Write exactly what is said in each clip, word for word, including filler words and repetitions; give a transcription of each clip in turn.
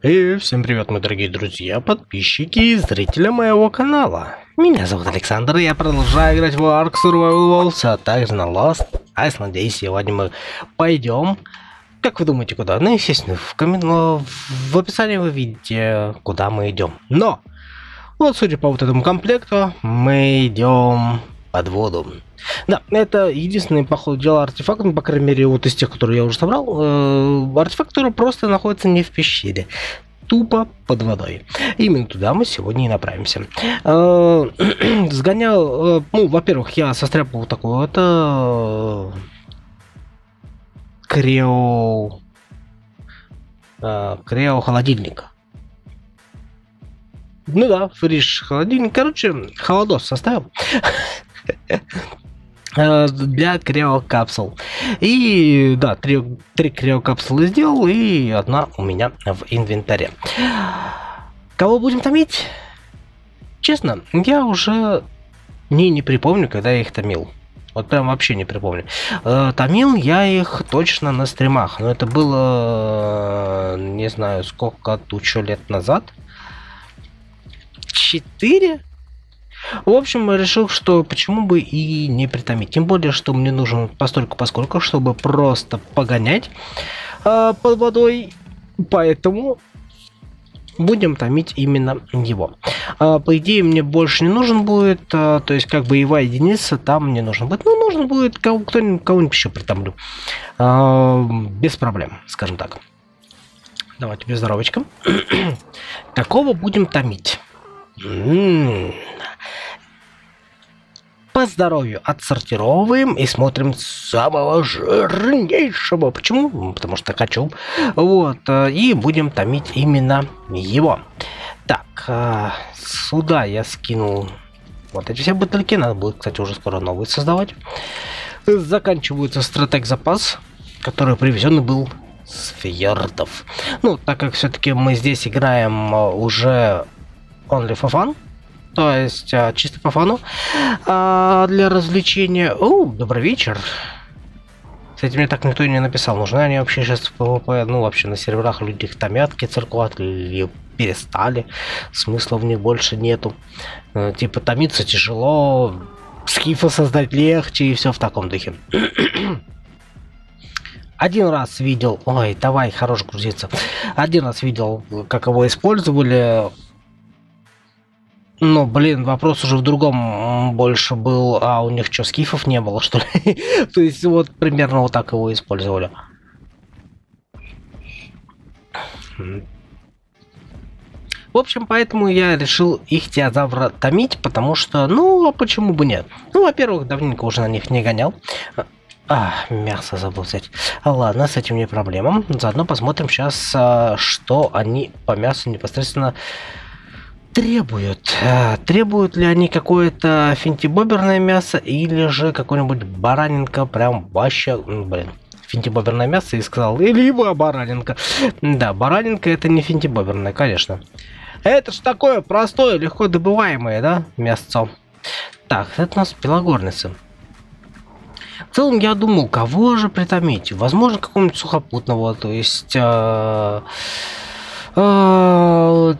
И всем привет, мои дорогие друзья, подписчики и зрители моего канала. Меня зовут Александр, и я продолжаю играть в Ark Survival Worlds, а также на Lost Island. И сегодня мы пойдем, как вы думаете, куда? Ну, естественно, в, коммен... в описании вы видите, куда мы идем. Но, вот судя по вот этому комплекту, мы идем под воду. Да, это единственный, по ходу дела, артефакт, ну, по крайней мере, вот из тех, которые я уже собрал, э, артефакт, который просто находится не в пещере, тупо под водой. Именно туда мы сегодня и направимся. Э, сгонял, э, ну, во-первых, я состряпал вот такой вот э, Крео э, Крео холодильник. Ну да, фриш холодильник, короче, холодос составил. Для криокапсул. И да, три, три криокапсулы сделал, и одна у меня в инвентаре. Кого будем томить? Честно, я уже не, не припомню, когда я их томил. Вот прям вообще не припомню. Томил я их точно на стримах. Но это было, не знаю, сколько, тучу лет назад. Четыре? В общем, я решил, что почему бы и не притомить. Тем более, что мне нужен постольку поскольку, чтобы просто погонять э, под водой. Поэтому будем томить именно его. Э, по идее, мне больше не нужен будет. Э, то есть, как боевая единица там мне нужен будет. Ну, нужен будет, кто-нибудь, кого-нибудь еще притомлю. Э, без проблем, скажем так. Давайте без здоровочка. Какого будем томить? М-м-м. По здоровью отсортировываем и смотрим самого жирнейшего. Почему? Потому что хочу. Вот. И будем томить именно его. Так. Сюда я скинул вот эти все бутыльки. Надо будет, кстати, уже скоро новые создавать. Заканчивается стратег-запас, который привезен и был с фьордов. Ну, так как все-таки мы здесь играем уже only for fun. То есть, а, чисто по фану. А, для развлечения... О, добрый вечер. Кстати, мне так никто и не написал. Нужны они вообще сейчас в пэ вэ пэ? Ну, вообще на серверах люди их томят, кицерку отлили, перестали. Смысла в них больше нету. А, типа, томиться тяжело, скифа создать легче и все в таком духе. Один раз видел... Ой, давай, хорош грузиться. Один раз видел, как его использовали... Ну, блин, вопрос уже в другом больше был, а у них что, скифов не было, что ли? То есть, вот, примерно вот так его использовали. В общем, поэтому я решил ихтиозавра томить, потому что, ну, а почему бы нет? Ну, во-первых, давненько уже на них не гонял. А, мясо забыл взять. А, ладно, с этим не проблема. Заодно посмотрим сейчас, что они по мясу непосредственно... Требуют. Требуют ли они какое-то финтибоберное мясо или же какой-нибудь баранинка, прям вообще, блин, финтибоберное мясо и сказал, либо баранинка. Да, баранинка это не финтибоберное, конечно. Это ж такое простое, легко добываемое, да, мясцо. Так, это у нас пилогорницы. В целом я думал, кого же притомить? Возможно, какого-нибудь сухопутного, то есть... Э э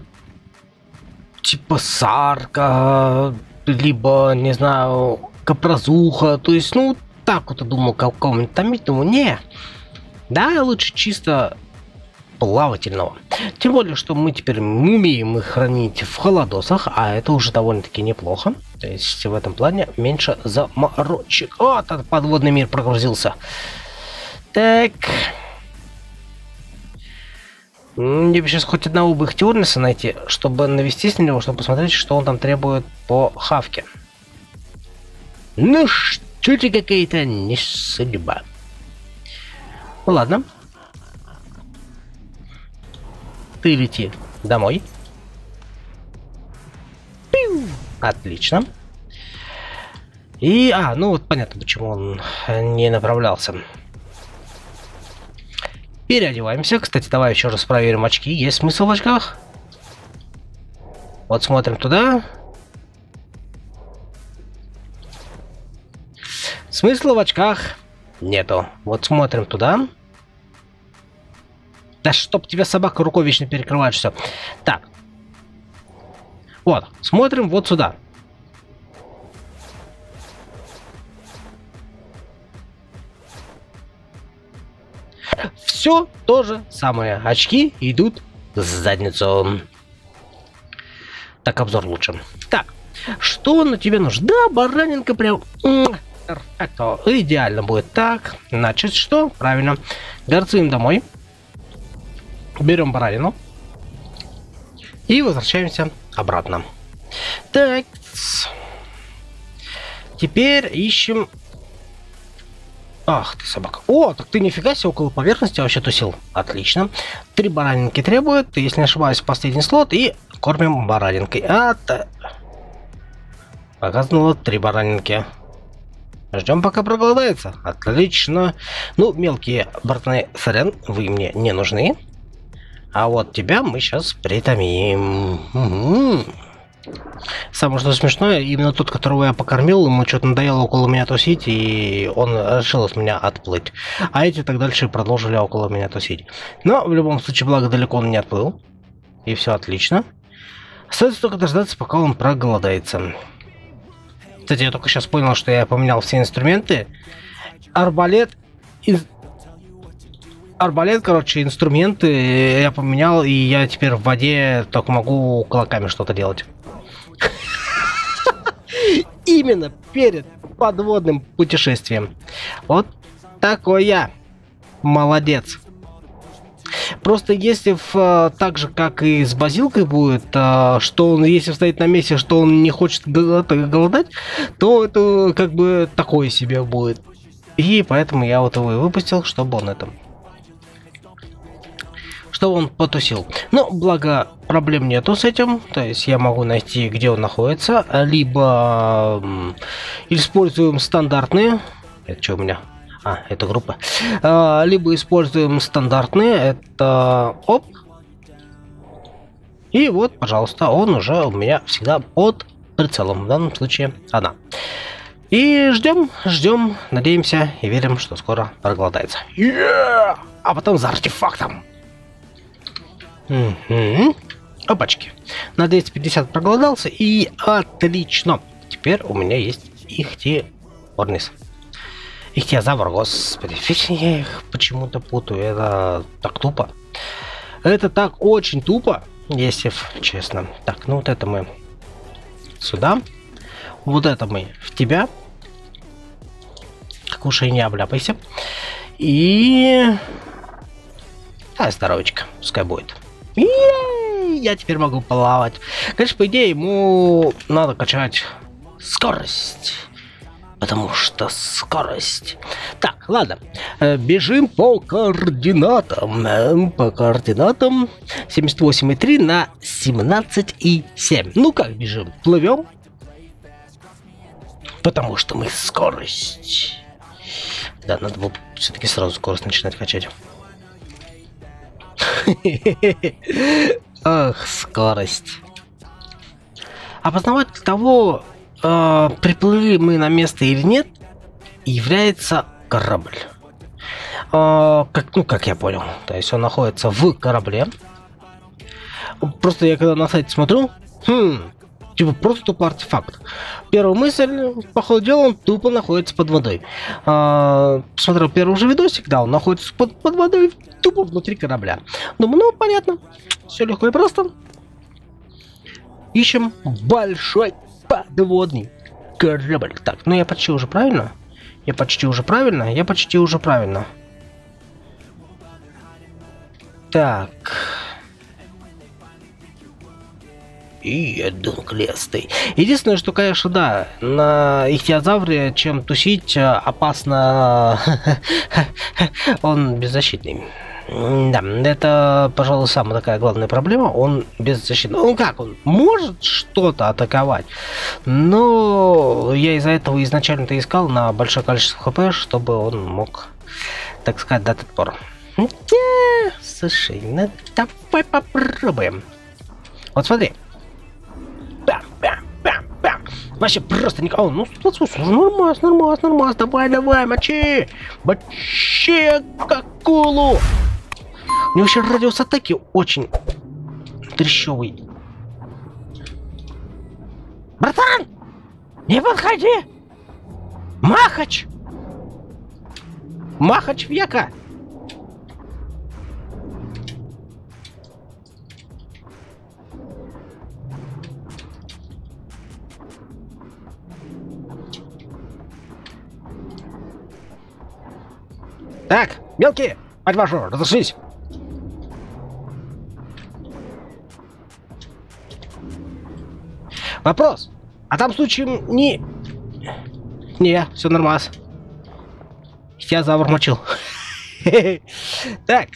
типа сарка, либо, не знаю, капразуха, то есть, ну, так вот я думал, какого-нибудь томить, ну, не, да, лучше чисто плавательного. Тем более, что мы теперь умеем их хранить в холодосах, а это уже довольно-таки неплохо, то есть в этом плане меньше заморочек. О, этот подводный мир прогрузился. Так... Мне бы сейчас хоть одного бы ихтиорниса найти, чтобы навестись на него, чтобы посмотреть, что он там требует по хавке. Ну, что-то какая-то не судьба. Ну, ладно. Ты лети домой. Пиу! Отлично. И, а, ну вот понятно, почему он не направлялся. Переодеваемся. Кстати, давай еще раз проверим очки. Есть смысл в очках? Вот смотрим туда. Смысла в очках нету. Вот смотрим туда. Да чтоб тебя собака рукой вечно перекрывает все. Так. Вот. Смотрим вот сюда. Все то же самое. Очки идут с задницу. Так, обзор лучше. Так. Что на тебе нужно? Да, баранинка прям... Перфекто. Идеально будет. Так. Значит, что? Правильно. Горцуем домой. Берем баранину. И возвращаемся обратно. Так. Теперь ищем... Ах ты, собака. О, так ты нифига себе около поверхности вообще тусил. Отлично. Три баранинки требует. Если не ошибаюсь, последний слот. И кормим баранинкой. А то... Показнуло три баранинки. Ждем, пока проголодается. Отлично. Ну, мелкие бортные, сорян, вы мне не нужны. А вот тебя мы сейчас притомим. Угу. Самое что смешное, именно тот, которого я покормил, ему что-то надоело около меня тусить, и он решил от меня отплыть. А эти так дальше продолжили около меня тусить. Но в любом случае, благо далеко он не отплыл. И все отлично. Остается только дождаться, пока он проголодается. Кстати, я только сейчас понял, что я поменял все инструменты. Арбалет... Из... Арбалет, короче, инструменты я поменял, и я теперь в воде только могу кулаками что-то делать. Именно перед подводным путешествием. Вот такой я. Молодец. Просто если в, так же, как и с базилкой будет, что он, если стоит на месте, что он не хочет голодать, то это как бы такое себе будет. И поэтому я вот его и выпустил, чтобы он это... Что он потусил. Но благо проблем нету с этим. То есть я могу найти, где он находится. Либо используем стандартные. Это что у меня? А, это группа. А, либо используем стандартные. Это... Оп. И вот, пожалуйста, он уже у меня всегда под прицелом. В данном случае она. И ждем, ждем, надеемся и верим, что скоро проголодается. Yeah! А потом за артефактом. Угу. Опачки. На двести пятьдесят проголодался. И отлично. Теперь у меня есть ихтиорнис. Ихтиозавр, господи. Вечно я их почему-то путаю. Это так тупо. Это так очень тупо, если честно. Так, ну вот это мы сюда. Вот это мы в тебя. Кушай, не обляпайся. И... А, здоровочка. Пускай будет. Я теперь могу плавать. Конечно, по идее, ему надо качать скорость. Потому что скорость. Так, ладно. Бежим по координатам. По координатам семьдесят восемь и три на семнадцать и семь. Ну как бежим? Плывем. Потому что мы скорость. Да, надо было все-таки сразу скорость начинать качать. Ах, скорость. Опознавать того, э, приплыли мы на место или нет, является корабль. Э, как, ну, как я понял. То есть он находится в корабле. Просто я когда на сайте смотрю, хм, типа просто тупо артефакт. Первая мысль, по ходу дела, он тупо находится под водой. Э, смотрел первый же видосик, да, он находится под, под водой. Тупо внутри корабля. Думаю, ну понятно, все легко и просто. Ищем большой подводный корабль. Так, ну я почти уже правильно. Я почти уже правильно. Я почти уже правильно. Так. И одноклестый. Единственное, что, конечно, да, на ихтиозавре чем тусить опасно. Он беззащитный. Да, это, пожалуй, самая такая главная проблема. Он беззащитный. Ну как, он может что-то атаковать, но я из-за этого изначально-то искал на большое количество хп, чтобы он мог, так сказать, дать отпор. Слушай, ну давай попробуем. Вот смотри. Бам, бам, бам, бам. Вообще просто никого. Ну, нормас, нормас, нормас. Давай, давай, мочи. Мочи, как акулу. У него вообще радиус атаки очень трещевый. Братан! Не подходи! Махач! Махач века! Так, мелкие, мать вашу, разошлись. Вопрос. А там случаем не... Не, все нормально. Ихтиозавр мочил. Так.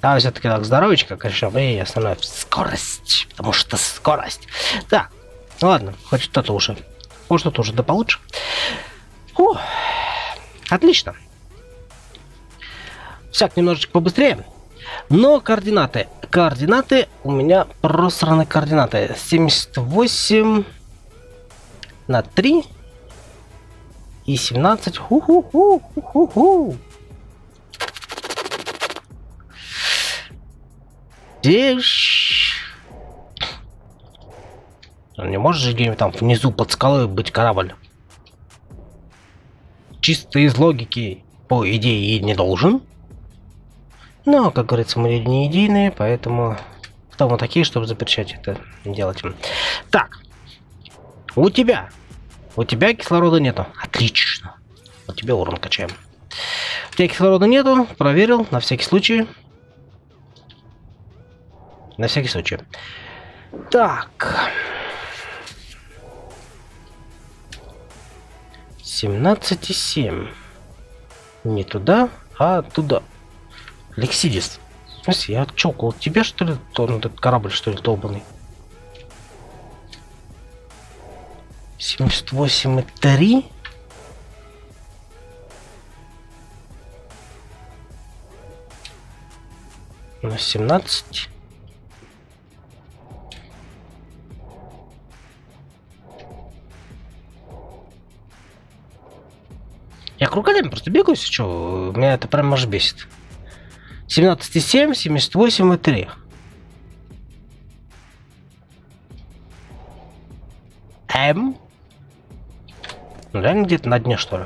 Там все-таки так здоровечко, конечно, и основная скорость. Потому что скорость. Так, ладно, хоть что-то уже. Может, что-то уже да получше. Отлично. Так, немножечко побыстрее, но координаты координаты у меня просраны. Координаты семьдесят восемь на три и семнадцать. Ху-ху-ху-ху-ху. Не может же где-нибудь там внизу под скалой быть корабль? Чисто из логики, по идее, и не должен. Но, как говорится, мы не единые, поэтому кто мы такие, чтобы запрещать это делать. Так, у тебя, у тебя кислорода нету, отлично, у тебя урон качаем. У тебя кислорода нету, проверил, на всякий случай, на всякий случай. Так, семнадцать и семь, не туда, а туда. Лексидис. В смысле, я чокал тебе, что ли, тон этот корабль, что ли, долбанный? семьдесят восемь и три. На семнадцать. Я кругами просто бегаю, если что. Меня это прям аж бесит. семнадцать и семь, семьдесят восемь и три. М. Ну, реально где-то на дне, что ли?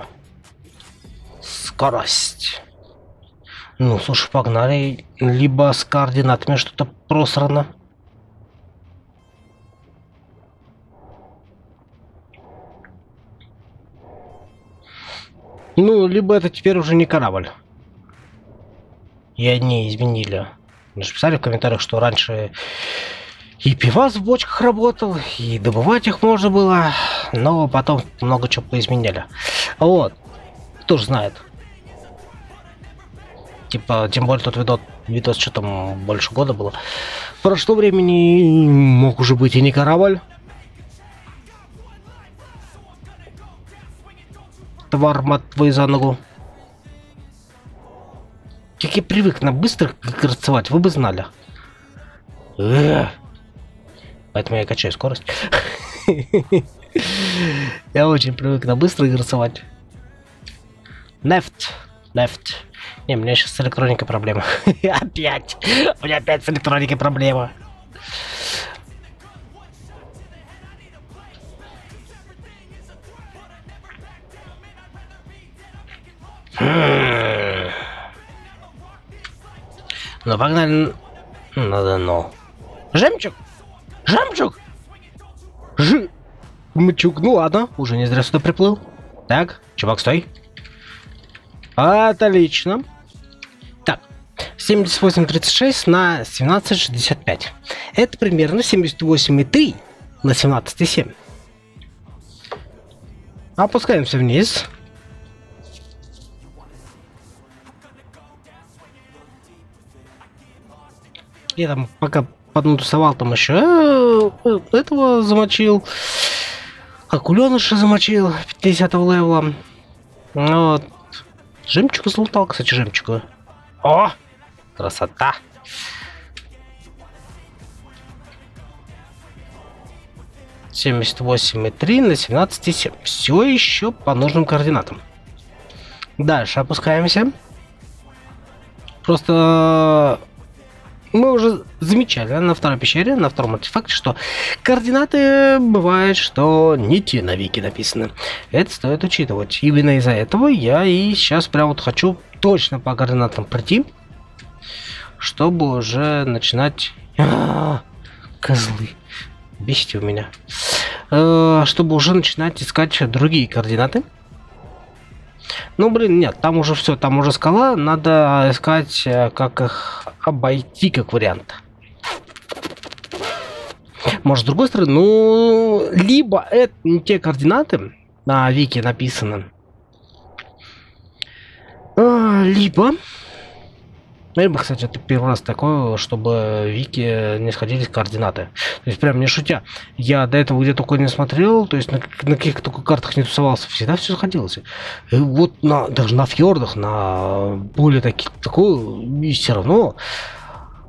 Скорость. Ну, слушай, погнали. Либо с координатами что-то просрано. Ну, либо это теперь уже не корабль. И они изменили. Мне же писали в комментариях, что раньше и пивас в бочках работал, и добывать их можно было, но потом много чего поизменяли. Вот. Кто же знает. Типа, тем более тот видос, видос что там больше года было. Прошло времени, мог уже быть и не корабль. Тварь, мат твою за ногу. Как я привык на быстрых горцевать, вы бы знали. Поэтому я качаю скорость. Я очень привык на быстрых горцевать. Left, left. Не, у меня сейчас с электроникой проблема. Опять. У меня опять с электроникой проблема. Ну, погнали. Надо, но. Жемчуг! Жемчуг! Ж... Мчук, ну ладно, уже не зря сюда приплыл. Так, чувак, стой. Отлично. Так, семьдесят восемь и тридцать шесть на семнадцать и шестьдесят пять. Это примерно семьдесят восемь и три на семнадцать и семь. Опускаемся вниз. Я там пока поднутусовал, там еще э, этого замочил, акуленыша замочил пятидесятого левела. Вот. Жемчуга залутал, кстати, жемчуга. О! Красота! семьдесят восемь и три на семнадцать и семь. Все еще по нужным координатам. Дальше опускаемся. Просто мы уже замечали на второй пещере, на втором артефакте, что координаты бывает, что не те навеки написаны. Это стоит учитывать. Именно из-за этого я и сейчас прям вот хочу точно по координатам пройти, чтобы уже начинать... А-а-а, козлы, бесите у меня. А-а, чтобы уже начинать искать другие координаты. Ну, блин, нет, там уже все, там уже скала, надо искать, как их обойти, как вариант. Может, с другой стороны, ну, либо это не те координаты, на Вике написано, либо, либо, кстати, это первый раз такое, чтобы Вики не сходились координаты. То есть, прям не шутя, я до этого где только не смотрел, то есть на, на каких только картах не тусовался, всегда все сходилось. И вот на, даже на фьордах, на более таких, такое, и все равно.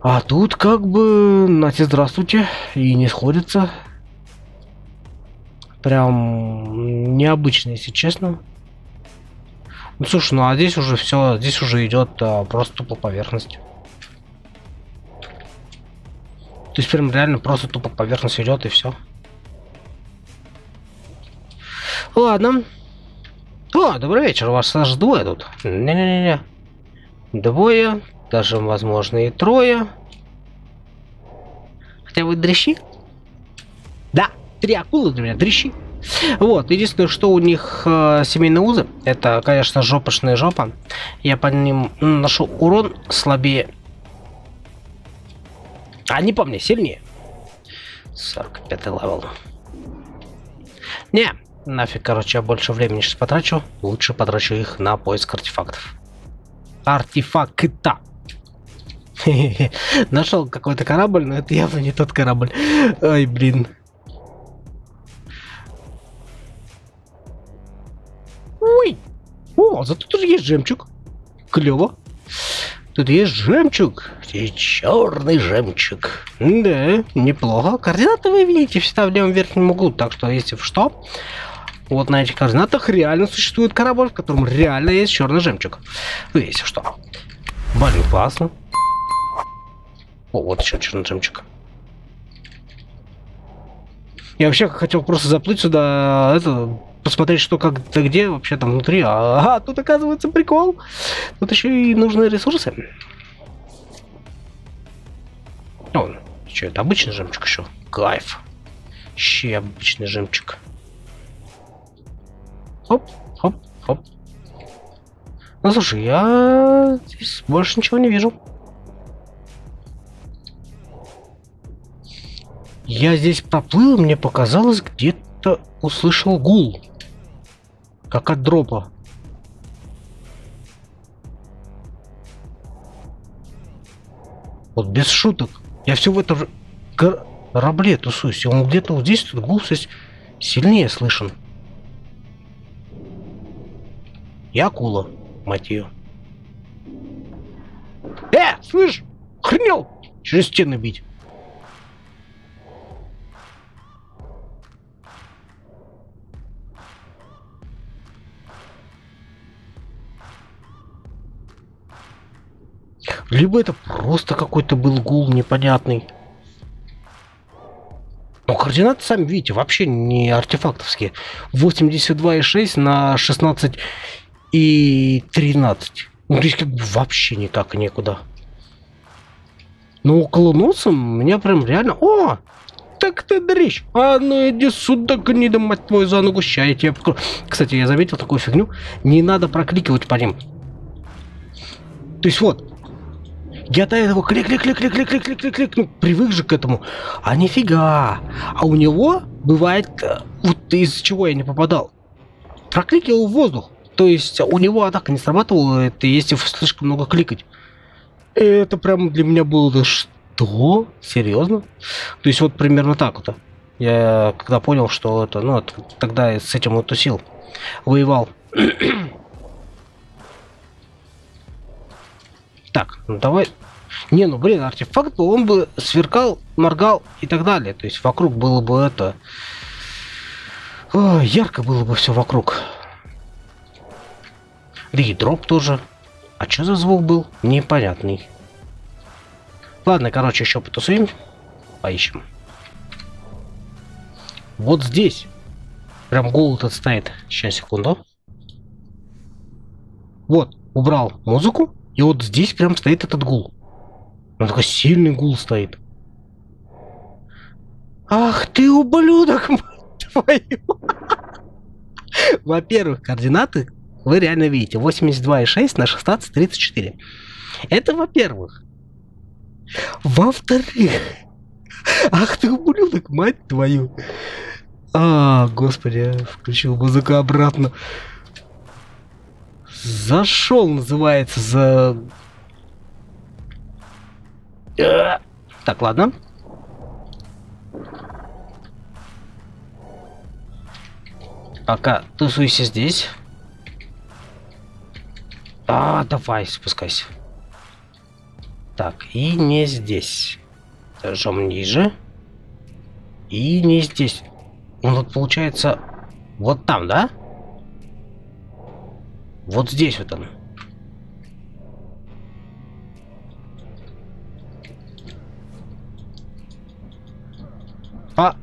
А тут как бы, знаете, здравствуйте, и не сходится. Прям необычно, если честно. Ну, слушай, ну а здесь уже все, здесь уже идет а, просто тупо поверхность. То есть прям реально просто тупо поверхность идет и все. Ладно. О, добрый вечер, вас аж двое тут. Не-не-не-не. Двое, даже возможно и трое. Хотя вы дрищи? Да, три акулы для меня, дрищи. Вот, единственное, что у них э, семейные узы, это, конечно, жопошная жопа. Я по ним наношу урон слабее. А не помню, сильнее. сорок пятый левел. Не, нафиг, короче, я больше времени сейчас потрачу. Лучше потрачу их на поиск артефактов. Артефакта. Нашел какой-то корабль, но это явно не тот корабль. Ой, блин. Ой, о, зато тут есть жемчуг, клево. Тут есть жемчуг, и черный жемчуг. Да, неплохо. Координаты вы видите всегда в левом верхнем углу, так что если в что, вот на этих координатах реально существует корабль, в котором реально есть черный жемчуг. Ну, если что. Блин, классно. О, вот еще черный жемчуг. Я вообще хотел просто заплыть сюда, это... посмотреть, что как-то где вообще там внутри. А, а тут оказывается прикол. Тут еще и нужны ресурсы. О, что это обычный жемчуг еще? Кайф. Еще обычный жемчуг. Хоп, хоп, хоп. Ну слушай, я здесь больше ничего не вижу. Я здесь проплыл, мне показалось, где-то услышал гул. Как от дропа. Вот без шуток. Я все в этом корабле тусуюсь. И он где-то вот здесь, тут гул здесь сильнее слышен. И акула, мать ее. Э, слышь, хренел! Через стены бить. Либо это просто какой-то был гул непонятный. Но координаты, сами видите, вообще не артефактовские. восемьдесят два и шесть на шестнадцать и тринадцать. Ну, здесь как бы вообще никак некуда. Но около носа меня прям реально... О! Так ты дрищ! А ну иди сюда, гнида, мать твою, за ногу, ща я тебя покрою. Кстати, я заметил такую фигню. Не надо прокликивать по ним. То есть вот... Я до этого клик-клик-клик-клик-клик-клик-клик-клик, ну, привык же к этому. А нифига. А у него бывает, вот из чего я не попадал. Прокликивал в воздух. То есть у него атака не срабатывала, это если слишком много кликать. Это прям для меня было, да что? Серьезно? То есть вот примерно так вот. Я когда понял, что это, ну, тогда я с этим вот тусил. Воевал. Так, ну давай. Не, ну блин, артефакт, он бы сверкал, моргал и так далее. То есть вокруг было бы это... О, ярко было бы все вокруг. Да и дроп тоже. А что за звук был? Непонятный. Ладно, короче, еще потусуем. Поищем. Вот здесь. Прям голод этот стоит. Сейчас, секунду. Вот, убрал музыку. И вот здесь прям стоит этот гул. Он такой сильный гул стоит. Ах ты ублюдок, мать твою. Во-первых, координаты вы реально видите. восемьдесят два и шесть на шестнадцать тридцать четыре. Это во-первых. Во-вторых. Ах ты ублюдок, мать твою. А, господи, включил музыку обратно. Зашел, называется, за... Так, ладно. Пока тусуйся здесь. А, давай, спускайся. Так, и не здесь. Жжем ниже. И не здесь. Он вот получается вот там, да? Вот здесь вот он. А.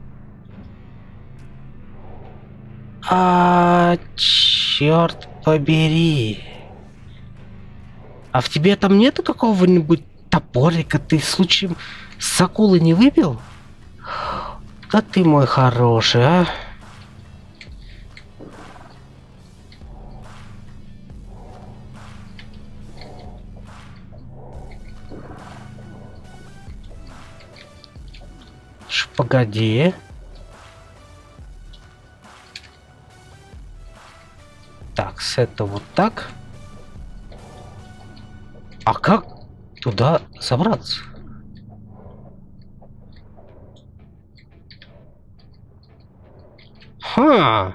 А, черт побери. А в тебе там нету какого-нибудь топорика? Ты случаем с акулы не выбил? Да ты мой хороший, а? Ш, погоди. Так, с этого вот так. А как туда собраться? Ха!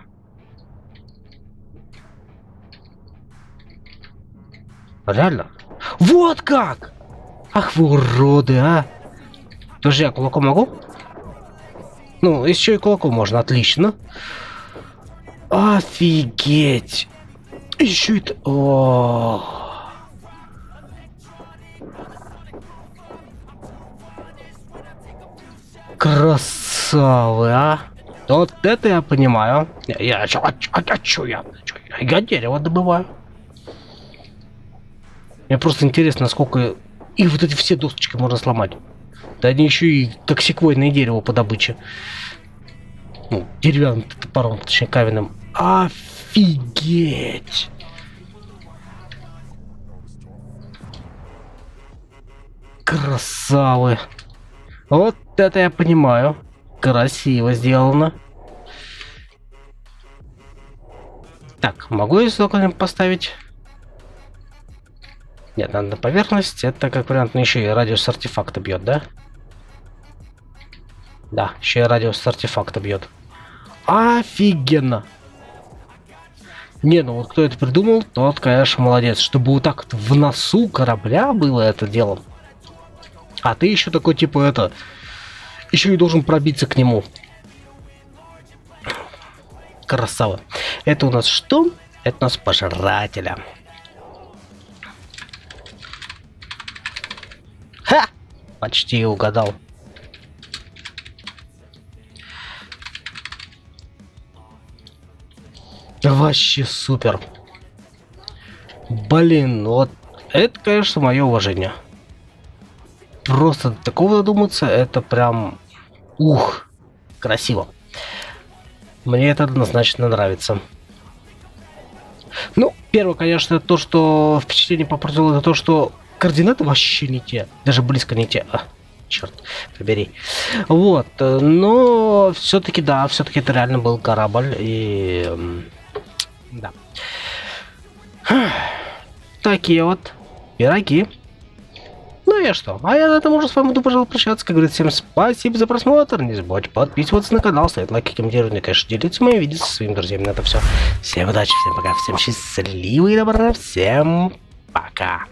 Реально? Вот как! Ах вы уроды, а! Тоже я кулаком могу? Ну, еще и кулаком можно, отлично. Офигеть! Еще это... О-о-о. Красавы, а? Вот это я понимаю. Я, я, чё, а, а, а чё я, чё, я, я дерево добываю. Мне просто интересно, сколько... И вот эти все досочки можно сломать. Да они еще и токсиквойное дерево по добыче. Ну, деревянным топором, точнее каменным. Офигеть! Красавы! Вот это я понимаю. Красиво сделано. Так, могу я соколем поставить? Нет, надо на поверхность. Это как вариант, ну, еще и радиус артефакта бьет, да? Да, еще и радиус артефакта бьет. Офигенно! Не, ну вот кто это придумал, тот, конечно, молодец. Чтобы вот так вот в носу корабля было это дело. А ты еще такой, типа, это... Еще и должен пробиться к нему. Красава. Это у нас что? Это у нас пожирателя. Ха! Почти угадал. Вообще супер. Блин, вот это, конечно, мое уважение. Просто до такого додуматься, это прям, ух, красиво. Мне это однозначно нравится. Ну, первое, конечно, то, что впечатление попортило, это то, что координаты вообще не те. Даже близко не те. А, черт, побери. Вот, но все-таки, да, все-таки это реально был корабль. И, да. Такие вот пироги. Ну и что? А я на этом уже с вами буду, пожалуй, прощаться. Как говорится, всем спасибо за просмотр. Не забудьте подписываться на канал, ставить лайки, комментировать, мне, конечно, делиться моими видео со своими друзьями. На это все. Всем удачи, всем пока, всем счастливого и добра, всем пока.